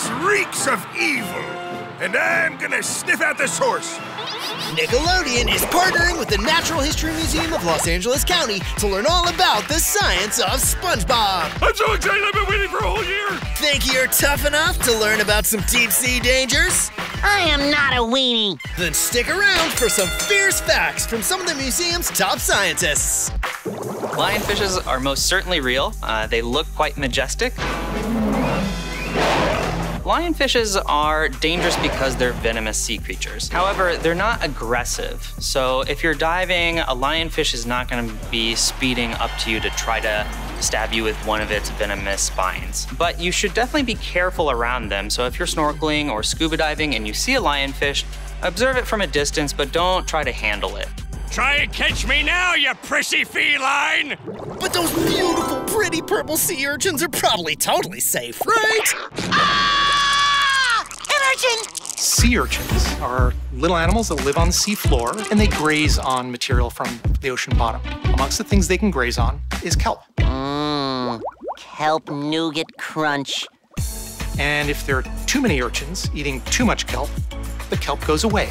This reeks of evil, and I'm gonna sniff out the source. Nickelodeon is partnering with the Natural History Museum of Los Angeles County to learn all about the science of SpongeBob. I'm so excited, I've been waiting for a whole year. Think you're tough enough to learn about some deep sea dangers? I am not a weenie. Then stick around for some fierce facts from some of the museum's top scientists. Lionfishes are most certainly real. They look quite majestic. Lionfishes are dangerous because they're venomous sea creatures. However, they're not aggressive. So if you're diving, a lionfish is not going to be speeding up to you to try to stab you with one of its venomous spines. But you should definitely be careful around them. So if you're snorkeling or scuba diving and you see a lionfish, observe it from a distance, but don't try to handle it. Try and catch me now, you prissy feline! But those beautiful, pretty purple sea urchins are probably totally safe, right? Ah! Sea urchins are little animals that live on the seafloor, and they graze on material from the ocean bottom. Amongst the things they can graze on is kelp. Mmm, kelp nougat crunch. And if there are too many urchins eating too much kelp, the kelp goes away.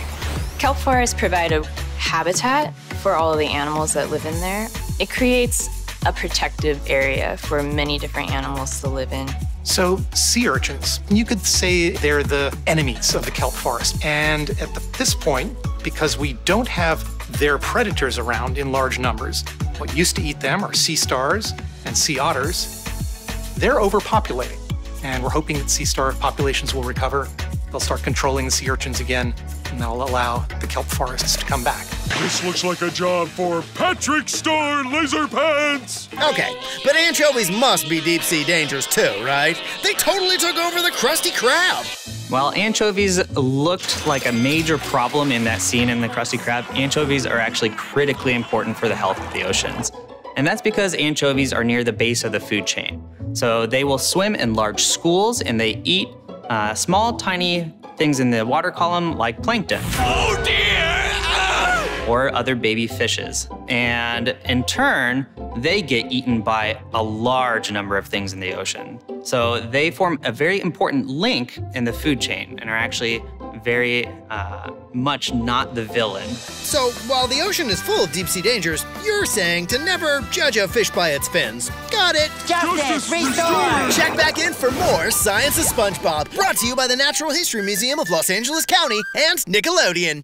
Kelp forests provide a habitat for all of the animals that live in there. It creates a protective area for many different animals to live in. So sea urchins, you could say they're the enemies of the kelp forest. And at this point, because we don't have their predators around in large numbers, what used to eat them are sea stars and sea otters. They're overpopulating. And we're hoping that sea star populations will recover. They'll start controlling the sea urchins again, and that'll allow the kelp forests to come back. This looks like a job for Patrick Star Laser Pants! Okay, but anchovies must be deep-sea dangers too, right? They totally took over the Krusty Krab! While anchovies looked like a major problem in that scene in the Krusty Krab, anchovies are actually critically important for the health of the oceans. And that's because anchovies are near the base of the food chain. So they will swim in large schools, and they eat small, tiny things in the water column like plankton. Oh dear! Or other baby fishes. And in turn, they get eaten by a large number of things in the ocean. So they form a very important link in the food chain and are actually very much not the villain. So while the ocean is full of deep-sea dangers, you're saying to never judge a fish by its fins. Got it. Justice restored. Check back in for more Science of SpongeBob, brought to you by the Natural History Museum of Los Angeles County and Nickelodeon.